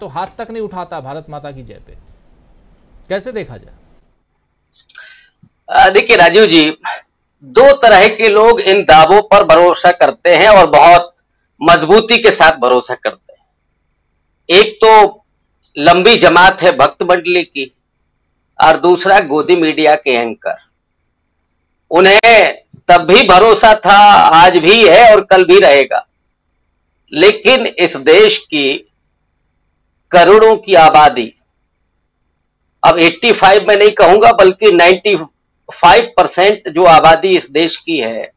तो हाथ तक नहीं उठाता भारत माता की जय पे, कैसे देखा जाए? देखिए राजीव जी, दो तरह के लोग इन दावों पर भरोसा करते हैं और बहुत मजबूती के साथ भरोसा करते हैं। एक तो लंबी जमात है भक्त मंडली की और दूसरा गोदी मीडिया के एंकर। उन्हें तब भी भरोसा था, आज भी है और कल भी रहेगा। लेकिन इस देश की करोड़ों की आबादी, अब 85 में नहीं कहूंगा बल्कि 95% जो आबादी इस देश की है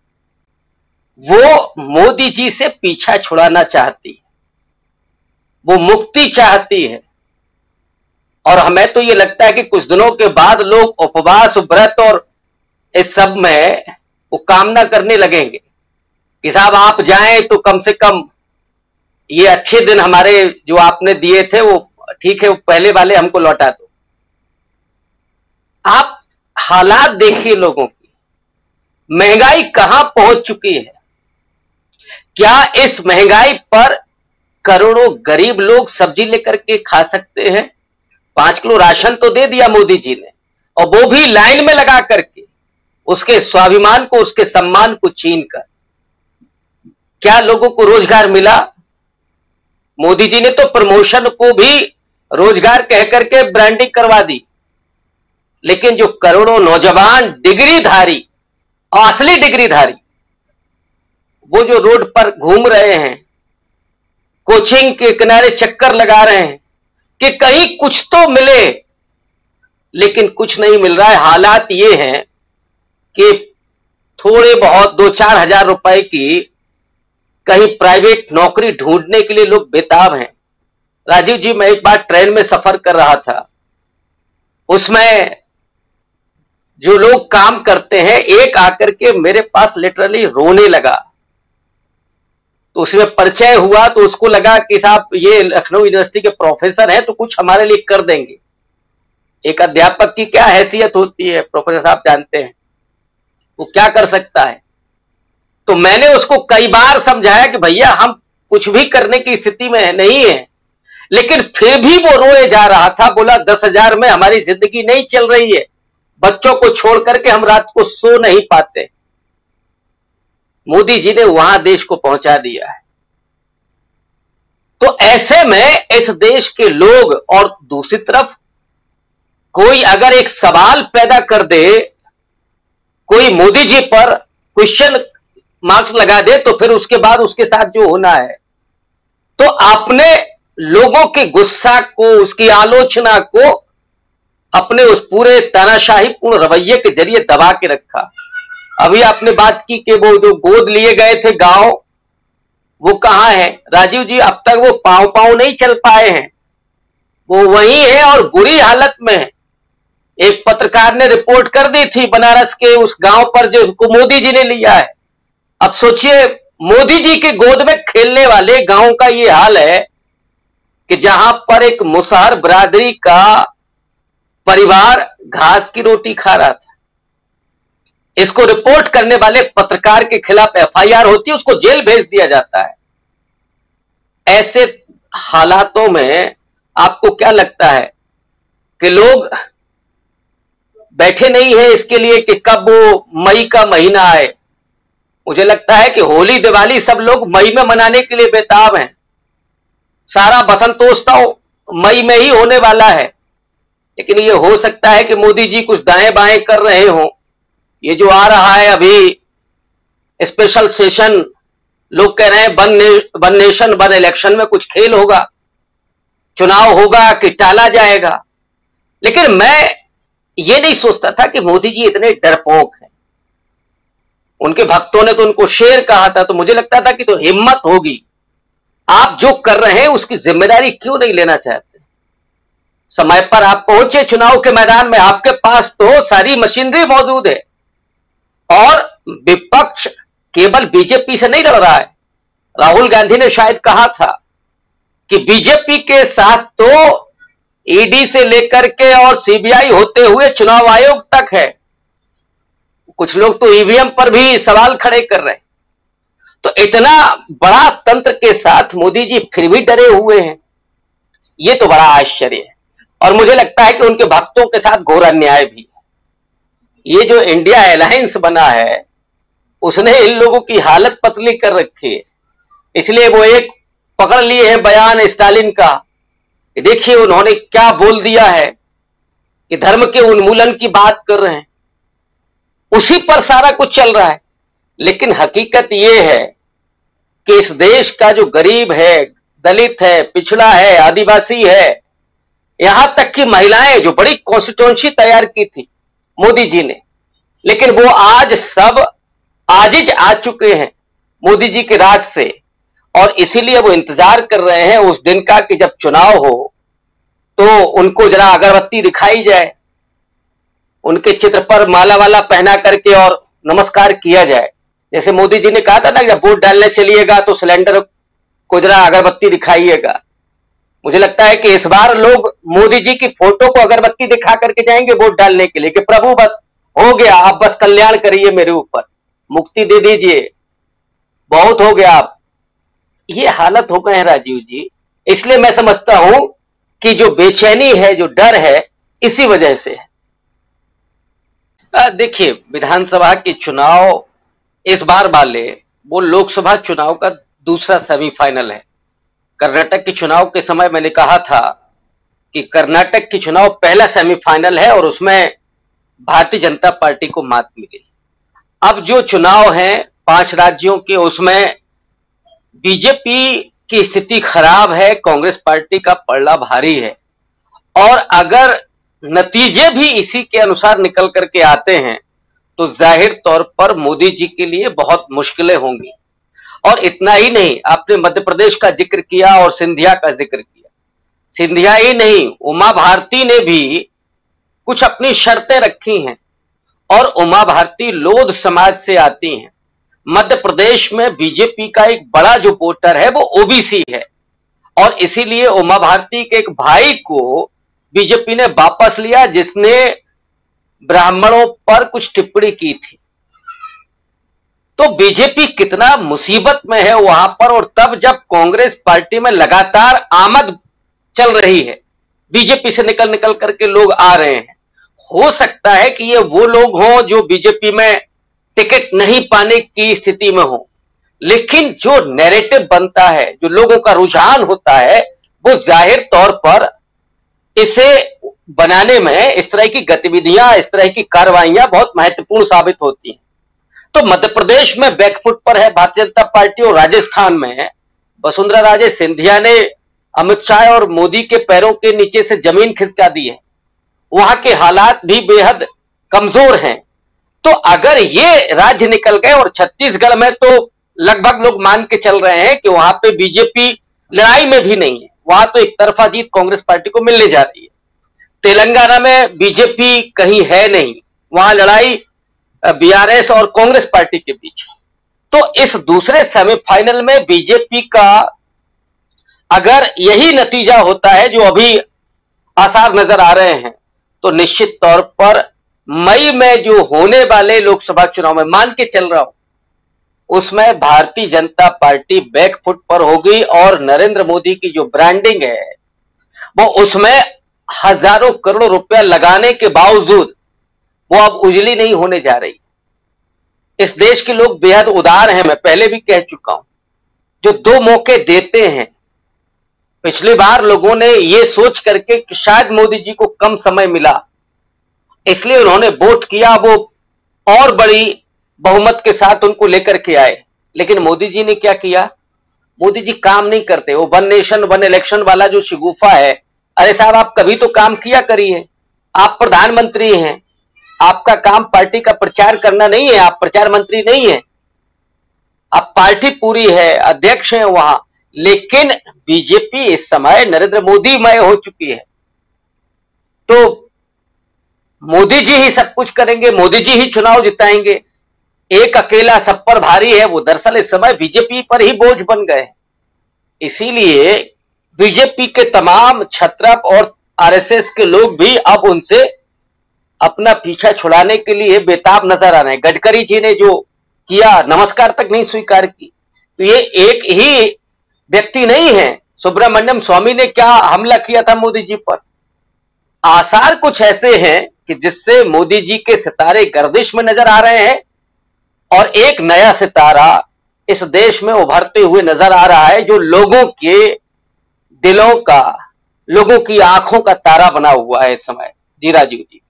वो मोदी जी से पीछा छुड़ाना चाहती है, वो मुक्ति चाहती है। और हमें तो ये लगता है कि कुछ दिनों के बाद लोग उपवास, व्रत और इस सब में वो कामना करने लगेंगे कि साहब आप जाएं तो कम से कम ये अच्छे दिन हमारे जो आपने दिए थे वो ठीक है, वो पहले वाले हमको लौटा दो। आप हालात देखिए लोगों की, महंगाई कहां पहुंच चुकी है। क्या इस महंगाई पर करोड़ों गरीब लोग सब्जी लेकर के खा सकते हैं? 5 किलो राशन तो दे दिया मोदी जी ने, और वो भी लाइन में लगा करके, उसके स्वाभिमान को, उसके सम्मान को छीन कर। क्या लोगों को रोजगार मिला? मोदी जी ने तो प्रमोशन को भी रोजगार कह करके ब्रांडिंग करवा दी। लेकिन जो करोड़ों नौजवान डिग्रीधारी, असली डिग्रीधारी, वो जो रोड पर घूम रहे हैं, कोचिंग के किनारे चक्कर लगा रहे हैं कि कहीं कुछ तो मिले, लेकिन कुछ नहीं मिल रहा है। हालात ये हैं कि थोड़े बहुत 2-4 हजार रुपए की कहीं प्राइवेट नौकरी ढूंढने के लिए लोग बेताब हैं। राजीव जी, मैं एक बार ट्रेन में सफर कर रहा था, उसमें जो लोग काम करते हैं, एक आकर के मेरे पास लिटरली रोने लगा। तो उसमें परिचय हुआ तो उसको लगा कि साहब ये लखनऊ यूनिवर्सिटी के प्रोफेसर हैं तो कुछ हमारे लिए कर देंगे। एक अध्यापक की क्या हैसियत होती है, प्रोफेसर साहब जानते हैं वो क्या कर सकता है। तो मैंने उसको कई बार समझाया कि भैया हम कुछ भी करने की स्थिति में नहीं है, लेकिन फिर भी वो रोए जा रहा था। बोला 10,000 में हमारी जिंदगी नहीं चल रही है, बच्चों को छोड़ करके हम रात को सो नहीं पाते। मोदी जी ने वहां देश को पहुंचा दिया है। तो ऐसे में इस देश के लोग, और दूसरी तरफ कोई अगर एक सवाल पैदा कर दे, कोई मोदी जी पर क्वेश्चन मार्क्स लगा दे, तो फिर उसके बाद उसके साथ जो होना है, तो आपने लोगों के गुस्सा को, उसकी आलोचना को अपने उस पूरे तानाशाही पूर्ण रवैये के जरिए दबा के रखा। अभी आपने बात की कि वो जो गोद लिए गए थे गांव, वो कहां है? राजीव जी, अब तक वो पांव पांव नहीं चल पाए हैं, वो वहीं है और बुरी हालत में है। एक पत्रकार ने रिपोर्ट कर दी थी बनारस के उस गांव पर जो उनको मोदी जी ने लिया है। अब सोचिए, मोदी जी के गोद में खेलने वाले गांव का ये हाल है कि जहां पर एक मुसहर बरादरी का परिवार घास की रोटी खा रहा था। इसको रिपोर्ट करने वाले पत्रकार के खिलाफ एफआईआर होती है, उसको जेल भेज दिया जाता है। ऐसे हालातों में आपको क्या लगता है कि लोग बैठे नहीं है इसके लिए कि कब वो मई का महीना आए? मुझे लगता है कि होली, दिवाली सब लोग मई में मनाने के लिए बेताब हैं। सारा बसंतोत्सव मई में ही होने वाला है। लेकिन ये हो सकता है कि मोदी जी कुछ दाएं बाएं कर रहे हों। ये जो आ रहा है अभी स्पेशल सेशन, लोग कह रहे हैं वन नेशन वन इलेक्शन में कुछ खेल होगा, चुनाव होगा कि टाला जाएगा। लेकिन मैं ये नहीं सोचता था कि मोदी जी इतने डरपोक हैं। उनके भक्तों ने तो उनको शेर कहा था, तो मुझे लगता था कि तो हिम्मत होगी। आप जो कर रहे हैं उसकी जिम्मेदारी क्यों नहीं लेना चाहते? समय पर आप पहुंचे चुनाव के मैदान में, आपके पास तो सारी मशीनरी मौजूद है। और विपक्ष केवल बीजेपी से नहीं लड़ रहा है। राहुल गांधी ने शायद कहा था कि बीजेपी के साथ तो ईडी से लेकर के और सीबीआई होते हुए चुनाव आयोग तक है। कुछ लोग तो ईवीएम पर भी सवाल खड़े कर रहे हैं। तो इतना बड़ा तंत्र के साथ मोदी जी फिर भी डरे हुए हैं। ये तो बड़ा आश्चर्य है। और मुझे लगता है कि उनके भक्तों के साथ घोर अन्याय भी है। ये जो इंडिया अलायंस बना है उसने इन लोगों की हालत पतली कर रखी है, इसलिए वो एक पकड़ लिए है बयान स्टालिन का। देखिए उन्होंने क्या बोल दिया है कि धर्म के उन्मूलन की बात कर रहे हैं, उसी पर सारा कुछ चल रहा है। लेकिन हकीकत यह है कि इस देश का जो गरीब है, दलित है, पिछड़ा है, आदिवासी है, यहां तक कि महिलाएं जो बड़ी कॉन्स्टिट्यूंसी तैयार की थी मोदी जी ने, लेकिन वो आज सब आजिज आ चुके हैं मोदी जी के राज से। और इसीलिए वो इंतजार कर रहे हैं उस दिन का कि जब चुनाव हो तो उनको जरा अगरबत्ती दिखाई जाए, उनके चित्र पर माला वाला पहना करके और नमस्कार किया जाए। जैसे मोदी जी ने कहा था ना, जब वोट डालने चलिएगा तो सिलेंडर को जरा अगरबत्ती दिखाइएगा। मुझे लगता है कि इस बार लोग मोदी जी की फोटो को अगरबत्ती दिखा करके जाएंगे वोट डालने के लिए कि प्रभु बस हो गया, आप बस कल्याण करिए, मेरे ऊपर मुक्ति दे दीजिए, बहुत हो गया आप। ये हालत हो गए हैं राजीव जी। इसलिए मैं समझता हूं कि जो बेचैनी है, जो डर है, इसी वजह से है। देखिए विधानसभा के चुनाव इस बार वाले वो लोकसभा चुनाव का दूसरा सेमीफाइनल है। कर्नाटक के चुनाव के समय मैंने कहा था कि कर्नाटक के चुनाव पहला सेमीफाइनल है और उसमें भारतीय जनता पार्टी को मात मिली। अब जो चुनाव है 5 राज्यों के, उसमें बीजेपी की स्थिति खराब है, कांग्रेस पार्टी का पल्ला भारी है। और अगर नतीजे भी इसी के अनुसार निकल करके आते हैं तो जाहिर तौर पर मोदी जी के लिए बहुत मुश्किलें होंगी। और इतना ही नहीं, आपने मध्य प्रदेश का जिक्र किया और सिंधिया का जिक्र किया। सिंधिया ही नहीं, उमा भारती ने भी कुछ अपनी शर्तें रखी हैं और उमा भारती लोध समाज से आती हैं। मध्य प्रदेश में बीजेपी का एक बड़ा जो वोटर है वो ओबीसी है और इसीलिए उमा भारती के एक भाई को बीजेपी ने वापस लिया जिसने ब्राह्मणों पर कुछ टिप्पणी की थी। तो बीजेपी कितना मुसीबत में है वहां पर। और तब जब कांग्रेस पार्टी में लगातार आमद चल रही है, बीजेपी से निकल निकल करके लोग आ रहे हैं, हो सकता है कि ये वो लोग हों जो बीजेपी में टिकट नहीं पाने की स्थिति में हो। लेकिन जो नैरेटिव बनता है, जो लोगों का रुझान होता है, वो जाहिर तौर पर इसे बनाने में इस तरह की गतिविधियां, इस तरह की कार्रवाइयां बहुत महत्वपूर्ण साबित होती हैं। तो मध्य प्रदेश में बैकफुट पर है भारतीय जनता पार्टी और राजस्थान में वसुंधरा राजे सिंधिया ने अमित शाह और मोदी के पैरों के नीचे से जमीन खिसका दी है। वहां के हालात भी बेहद कमजोर हैं। तो अगर ये राज्य निकल गए, और छत्तीसगढ़ में तो लगभग लोग मान के चल रहे हैं कि वहां पे बीजेपी लड़ाई में भी नहीं है, वहां तो एक तरफा जीत कांग्रेस पार्टी को मिलने जा रही है। तेलंगाना में बीजेपी कहीं है नहीं, वहां लड़ाई बीआरएस और कांग्रेस पार्टी के बीच है। तो इस दूसरे सेमीफाइनल में बीजेपी का अगर यही नतीजा होता है जो अभी आसार नजर आ रहे हैं, तो निश्चित तौर पर मई में जो होने वाले लोकसभा चुनाव में, मान के चल रहा हूं, उसमें भारतीय जनता पार्टी बैकफुट पर होगी और नरेंद्र मोदी की जो ब्रांडिंग है वो उसमें हजारों करोड़ों रुपया लगाने के बावजूद वो अब उजली नहीं होने जा रही। इस देश के लोग बेहद उदार हैं, मैं पहले भी कह चुका हूं, जो 2 मौके देते हैं। पिछली बार लोगों ने ये सोच करके कि शायद मोदी जी को कम समय मिला, इसलिए उन्होंने वोट किया, वो और बड़ी बहुमत के साथ उनको लेकर के आए। लेकिन मोदी जी ने क्या किया? मोदी जी काम नहीं करते। वो वन नेशन वन इलेक्शन वाला जो शिगुफा है, अरे साहब आप कभी तो काम किया करिए। आप प्रधानमंत्री हैं, आपका काम पार्टी का प्रचार करना नहीं है, आप प्रचार मंत्री नहीं है, आप पार्टी पूरी है, अध्यक्ष हैं वहां। लेकिन बीजेपी इस समय नरेंद्र मोदी मय हो चुकी है, तो मोदी जी ही सब कुछ करेंगे, मोदी जी ही चुनाव जिताएंगे। एक अकेला सब पर भारी है, वो दरअसल इस समय बीजेपी पर ही बोझ बन गए। इसीलिए बीजेपी के तमाम छत्रप और आरएसएस के लोग भी अब उनसे अपना पीछा छुड़ाने के लिए बेताब नजर आ रहे हैं। गडकरी जी ने जो किया, नमस्कार तक नहीं स्वीकार की। तो ये एक ही व्यक्ति नहीं है सुब्रमण्यम स्वामी ने क्या हमला किया था मोदी जी पर। आसार कुछ ऐसे हैं कि जिससे मोदी जी के सितारे गर्दिश में नजर आ रहे हैं और एक नया सितारा इस देश में उभरते हुए नजर आ रहा है जो लोगों के दिलों का, लोगों की आंखों का तारा बना हुआ है इस समय। जी राजीव जी,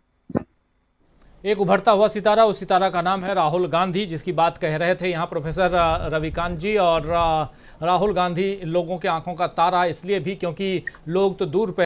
एक उभरता हुआ सितारा, उस सितारा का नाम है राहुल गांधी, जिसकी बात कह रहे थे यहाँ प्रोफेसर रविकांत जी। और राहुल गांधी लोगों के आंखों का तारा इसलिए भी क्योंकि लोग तो दूर